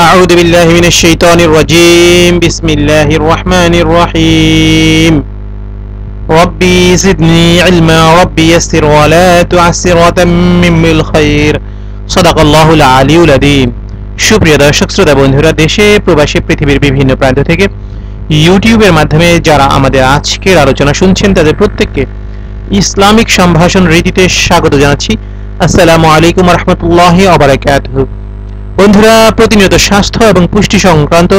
अऊज़ु बिल्लाहि मिनश शैतानिर रजीम बिस्मिल्लाहिर रहमानिर रहीम रब्बी ज़िदनी इल्मा रब्बी यस्सिर व ला तुअस्सिर वताम्मिल खैर सदाकल्लाहुल आलियुल अज़ीम। सुप्रिय दर्शक श्रोता बंधुरा देशे प्रबासे पृथिवीर विभिन्न प्रान्त थेके यूट्यूबेर माध्यमे जारा आमादेर आजकेर आलोचना शुनछेन तादेर प्रत्येकके इस्लामिक सम्भाषण रीतिते स्वागत जानाच्छि। আসসালামু আলাইকুম ওয়া রাহমাতুল্লাহি ওয়া বারাকাতুহু। বন্ধুরা প্রতিনিয়ত স্বাস্থ্য এবং পুষ্টি সংক্রান্ত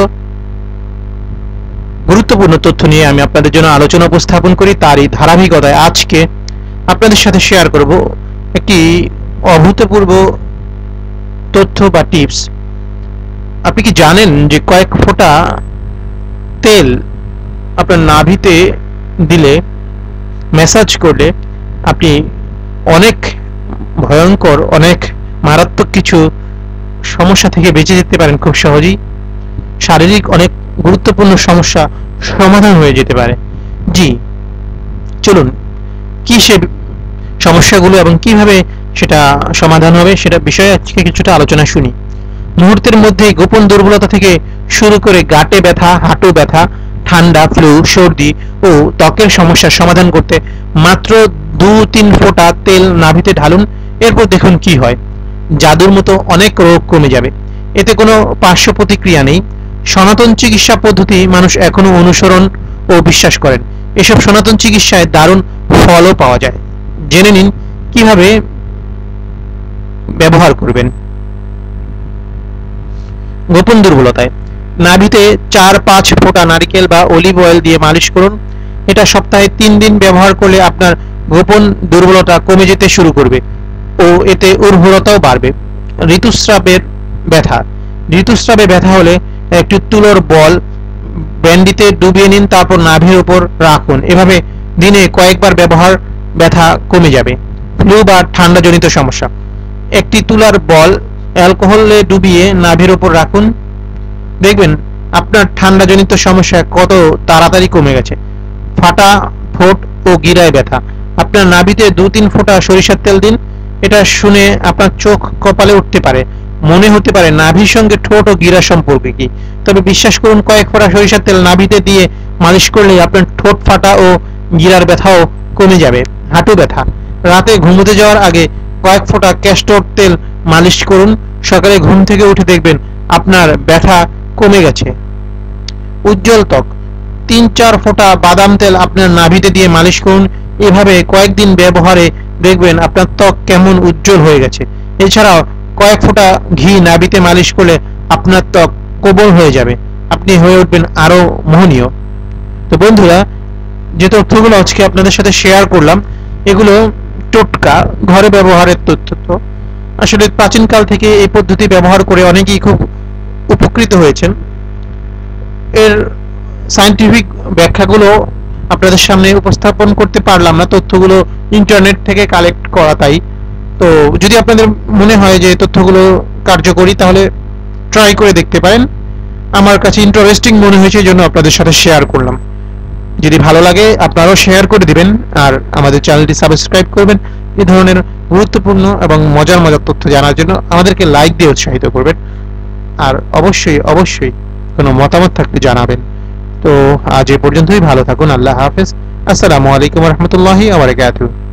গুরুত্বপূর্ণ তথ্য নিয়ে আমি আপনাদের জন্য আলোচনা উপস্থাপন করি, তারই ধারাবাহিকতায় আজকে আপনাদের সাথে শেয়ার করব একটি অভূতপূর্ব তথ্য বা টিপস। আপনি কি জানেন যে কয়েক ফোঁটা তেল আপনার নাভিতে দিলে ম্যাসাজ করলে আপনি অনেক ভয়ঙ্কর অনেক মারাত্মক কিছু সমস্যা থেকে বেঁচে যেতে পারেন খুব সহজেই। শারীরিক অনেক গুরুত্বপূর্ণ সমস্যা সমাধান হয়ে যেতে পারে। জি চলুন কি সে সমস্যাগুলো এবং কিভাবে সেটা সমাধান হবে সেটা বিষয়ে আজকে কিছুটা আলোচনা শুনি। মুহূর্তের মধ্যে গোপন দুর্বলতা থেকে শুরু করে গাঁটে ব্যথা, হাঁটু ব্যথা, ঠান্ডা, ফ্লু, সর্দি ও ত্বকের সমস্যার সমাধান করতে মাত্র 2-3 ফোঁটা তেল নাভিতে ঢালুন। এরপর দেখুন কি হয়, জাদুর মতো অনেক রোগ কমে যাবে। এতে কোনো পার্শ্ব প্রতিক্রিয়া নেই। সনাতন চিকিৎসা পদ্ধতি মানুষ এখনো অনুসরণ ও বিশ্বাস করেন। এসব সনাতন চিকিৎসায় দারুণ ফলও পাওয়া যায়। জেনে নিন কিভাবে ব্যবহার করবেন। গোপন দুর্বলতায় নাভিতে 4-5 ফোঁটা নারকেল বা অলিভ অয়েল দিয়ে মালিশ করুন। এটা সপ্তাহে 3 দিন ব্যবহার করলে আপনার গোপন দুর্বলতা কমে যেতে শুরু করবে ও এতে উর্বরতাও বাড়বে। ঋতুস্রাবে ব্যথা হলে একটু তুলোর বল ব্যান্ডিতে ডুবিয়ে নিন, তারপর নাভির উপর রাখুন। এভাবে দিনে কয়েকবার ব্যবহার ব্যথা কমে যাবে। ফ্লু বা ঠান্ডাজনিত সমস্যা, একটি তুলার বল অ্যালকোহলে ডুবিয়ে নাভির উপর রাখুন। দেখবেন আপনার ঠান্ডাজনিত সমস্যা কত তাড়াতাড়ি কমে গেছে। ফাটা, ফোট ও গিরায় ব্যথা, আপনার নাভিতে 2-3 ফোঁটা সরিষার তেল দিন। এটা শুনে আপনার চোখ কপালে উঠতে পারে, মনে হতে পারে নাভির সঙ্গে ঠোঁট ও গিরা সম্পর্কে কি, তবে বিশ্বাস করুন কয়েক ফোঁটা সরিষার তেল নাভিতে দিয়ে মালিশ করলে আপনার ঠোঁট ফাটা ও গিরার ব্যথাও কমে যাবে। হাঁটু ব্যথা, রাতে ঘুমোতে যাওয়ার আগে কয়েক ফোঁটা ক্যাস্টর তেল মালিশ করুন। সকালে ঘুম থেকে উঠে দেখবেন আপনার ব্যথা কমে গেছে। উজ্জ্বল ত্বক, 3-4 ফোঁটা বাদাম তেল আপনার নাভিতে দিয়ে মালিশ করুন। এভাবে কয়েকদিন ব্যবহারে দেখবেন আপনার ত্বক কেমন উজ্জ্বল হয়ে গেছে। এছাড়াও কয়েক ফোঁটা ঘি নাভিতে মালিশ করলে আপনার ত্বক কোমল হয়ে যাবে, আপনি হয়ে উঠবেন আরো মোহনীয়। তো বন্ধুরা যে তথ্যগুলো আজকে আপনাদের সাথে শেয়ার করলাম এগুলো টোটকা, ঘরে ব্যবহারের তথ্য। আসলে প্রাচীনকাল থেকে এই পদ্ধতি ব্যবহার করে অনেকেই খুব উপকৃত হয়েছেন। এর সায়েন্টিফিক ব্যাখ্যাগুলো আপনাদের সামনে উপস্থাপন করতে পারলাম না, তথ্যগুলো ইন্টারনেট থেকে কালেক্ট করা। তাই তো যদি আপনাদের মনে হয় যে তথ্যগুলো কার্যকরী তাহলে ট্রাই করে দেখতে পারেন। আমার কাছে ইন্টারেস্টিং মনে হয়েছে এই জন্য আপনাদের সাথে শেয়ার করলাম। যদি ভালো লাগে আপনারাও শেয়ার করে দিবেন আর আমাদের চ্যানেলটি সাবস্ক্রাইব করবেন। এই ধরনের গুরুত্বপূর্ণ এবং মজার মজার তথ্য জানার জন্য আমাদেরকে লাইক দিয়ে উৎসাহিত করবেন। আর অবশ্যই অবশ্যই কোনো মতামত থাকলে জানাবেন। তো আজ এ পর্যন্তই, ভালো থাকুন, আল্লাহ হাফেজ, আসসালামু আলাইকুম ওয়া রাহমাতুল্লাহি ওয়া বারাকাতুহু।